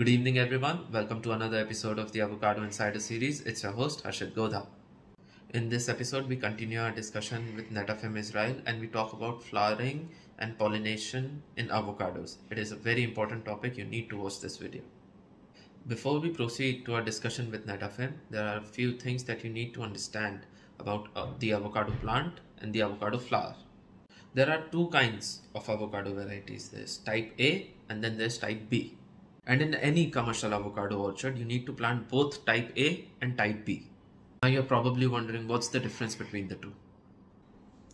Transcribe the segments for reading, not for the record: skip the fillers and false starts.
Good evening everyone, welcome to another episode of the Avocado Insider series. It's your host Harshit Godha. In this episode we continue our discussion with Netafim Israel and we talk about flowering and pollination in avocados. It is a very important topic, you need to watch this video. Before we proceed to our discussion with Netafim, there are a few things that you need to understand about the avocado plant and the avocado flower. There are two kinds of avocado varieties, there's type A and then there's type B. And in any commercial avocado orchard, you need to plant both type A and type B. Now you're probably wondering what's the difference between the two.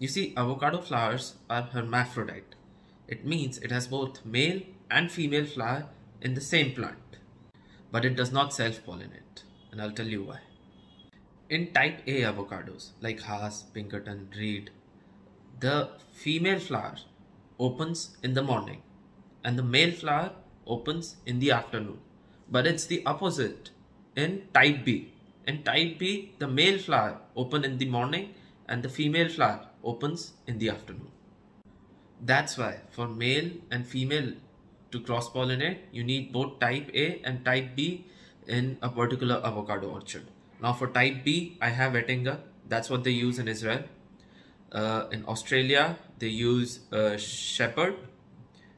You see, avocado flowers are hermaphrodite. It means it has both male and female flower in the same plant. But it does not self-pollinate, and I'll tell you why. In type A avocados like Haas, Pinkerton, Reed, the female flower opens in the morning and the male flower opens in the afternoon, but it's the opposite in type B. In type B, the male flower opens in the morning and the female flower opens in the afternoon. That's why for male and female to cross-pollinate, you need both type A and type B in a particular avocado orchard. Now for type B, I have Etinga. That's what they use in Israel. In Australia, they use Shepherd.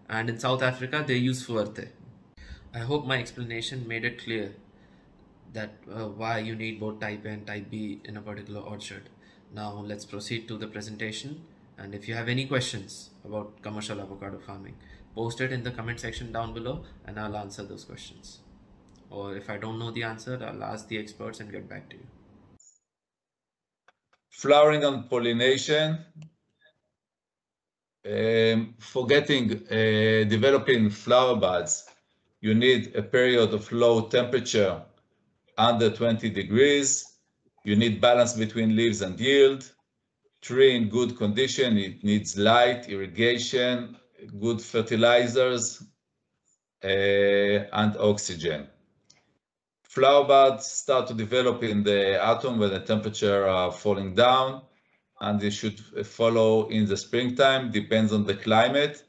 And in South Africa, they use Fuerte. I hope my explanation made it clear that why you need both type A and type B in a particular orchard. Now let's proceed to the presentation. And if you have any questions about commercial avocado farming, post it in the comment section down below and I'll answer those questions. Or if I don't know the answer, I'll ask the experts and get back to you. Flowering and pollination. For developing flower buds, you need a period of low temperature under 20 degrees. You need balance between leaves and yield. Tree in good condition. It needs light, irrigation, good fertilizers, and oxygen. Flower buds start to develop in the autumn when the temperature are falling down, and they should follow in the springtime, depends on the climate.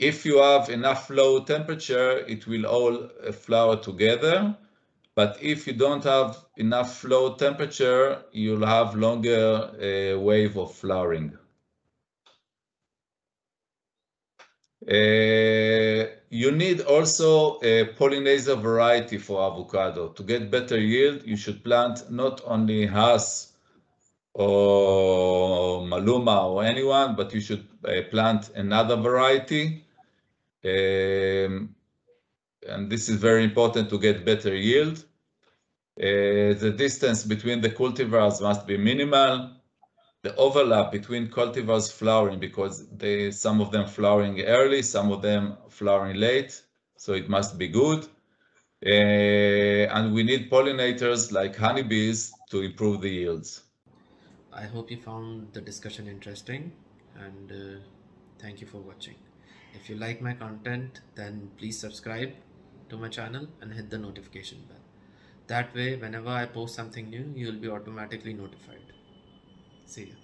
If you have enough low temperature, it will all flower together. But if you don't have enough low temperature, you'll have longer wave of flowering. You need also a pollinator variety for avocado. To get better yield, you should plant not only Haas or Maluma or anyone, but you should plant another variety. And this is very important to get better yield. The distance between the cultivars must be minimal. The overlap between cultivars flowering, because some of them flowering early, some of them flowering late, so it must be good. And we need pollinators like honeybees to improve the yields. I hope you found the discussion interesting and thank you for watching. If you like my content, then please subscribe to my channel and hit the notification bell. That way, whenever I post something new, you'll be automatically notified. See you.